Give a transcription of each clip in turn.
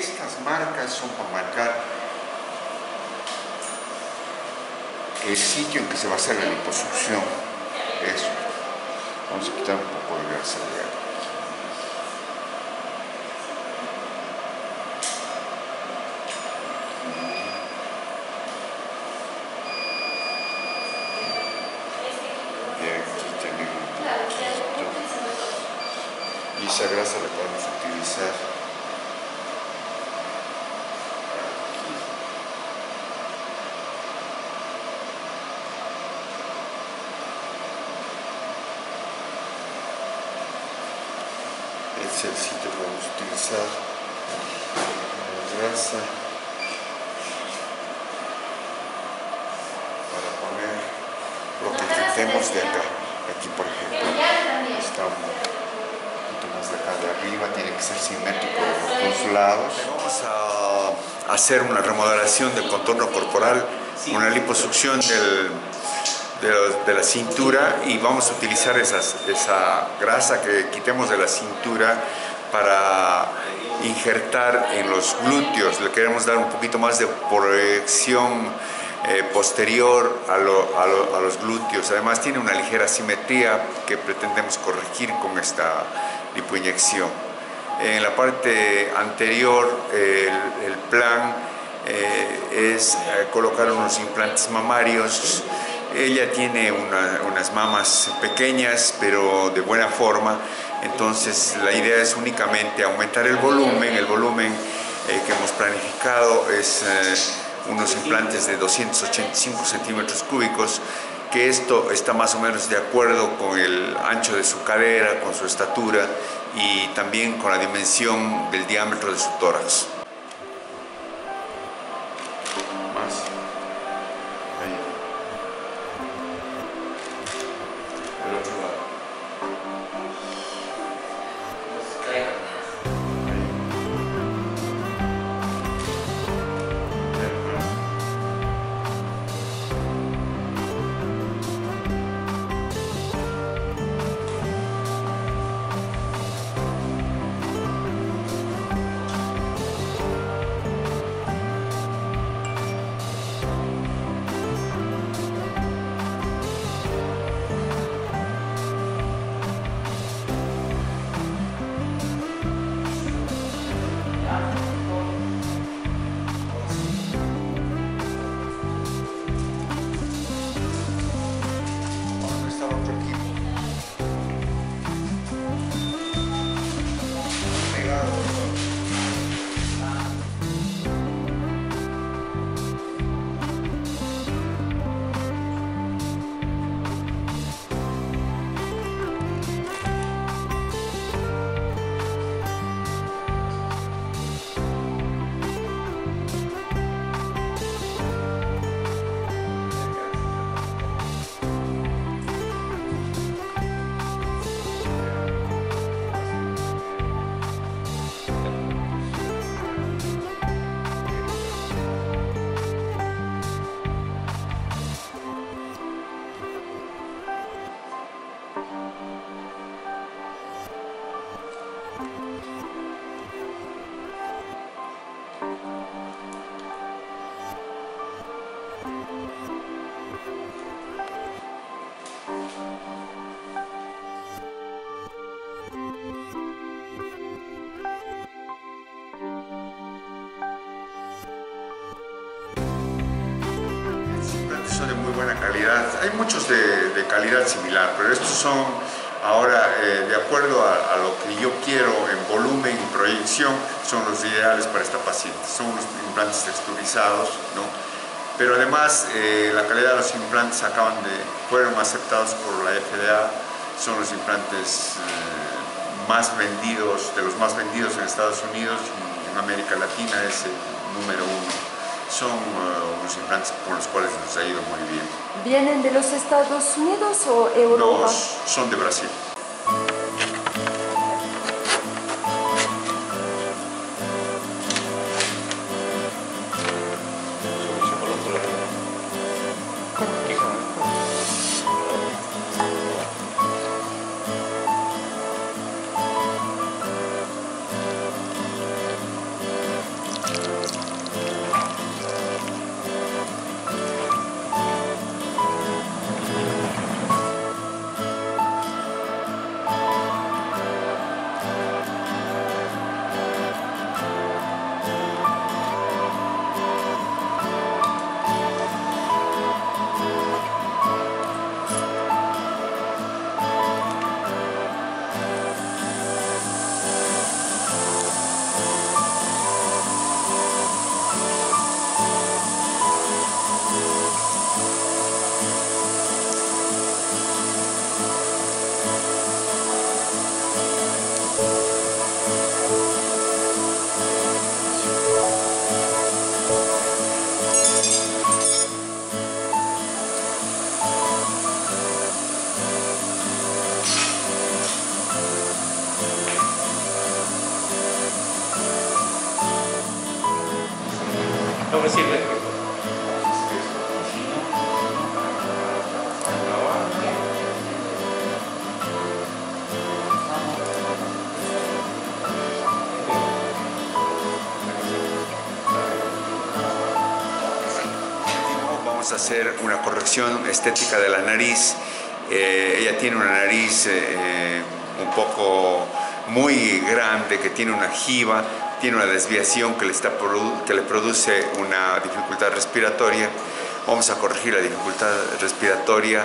estas marcas son para marcar el sitio en que se va a hacer la liposucción. Eso. Vamos a quitar un poco de grasa de acá. Y esa grasa la podemos utilizar aquí. Este es el sitio que podemos utilizar la grasa para poner lo que quitemos de acá. Aquí, por ejemplo, está de acá de arriba, tiene que ser simétrico de los dos lados. Vamos a hacer una remodelación del contorno corporal, una liposucción de la cintura, y vamos a utilizar esa grasa que quitemos de la cintura para injertar en los glúteos. Le queremos dar un poquito más de proyección posterior a los glúteos. Además tiene una ligera asimetría que pretendemos corregir con esta lipoinyección. En la parte anterior el plan es colocar unos implantes mamarios. Ella tiene unas mamas pequeñas pero de buena forma, entonces la idea es únicamente aumentar el volumen que hemos planificado es unos implantes de 285 centímetros cúbicos, que esto está más o menos de acuerdo con el ancho de su cadera, con su estatura y también con la dimensión del diámetro de su tórax. Más. Ahí. El otro lado. Son de muy buena calidad, hay muchos de calidad similar, pero estos son ahora de acuerdo a lo que yo quiero en volumen y proyección, son los ideales para esta paciente. Son unos implantes texturizados, ¿no? Pero además la calidad de los implantes fueron aceptados por la FDA, son los implantes de los más vendidos en Estados Unidos, en América Latina es el número 1. Son unos implantes por los cuales nos ha ido muy bien. ¿Vienen de los Estados Unidos o Europa? No, son de Brasil. No me sirve. Vamos a hacer una corrección estética de la nariz. Ella tiene una nariz un poco muy grande, que tiene una jiba, tiene una desviación que le produce una dificultad respiratoria. Vamos a corregir la dificultad respiratoria.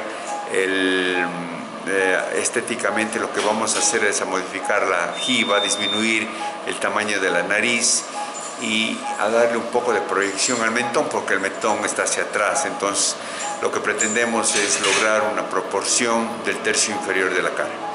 Estéticamente lo que vamos a hacer es a modificar la jiba, disminuir el tamaño de la nariz y a darle un poco de proyección al mentón, porque el mentón está hacia atrás. Entonces lo que pretendemos es lograr una proporción del tercio inferior de la cara.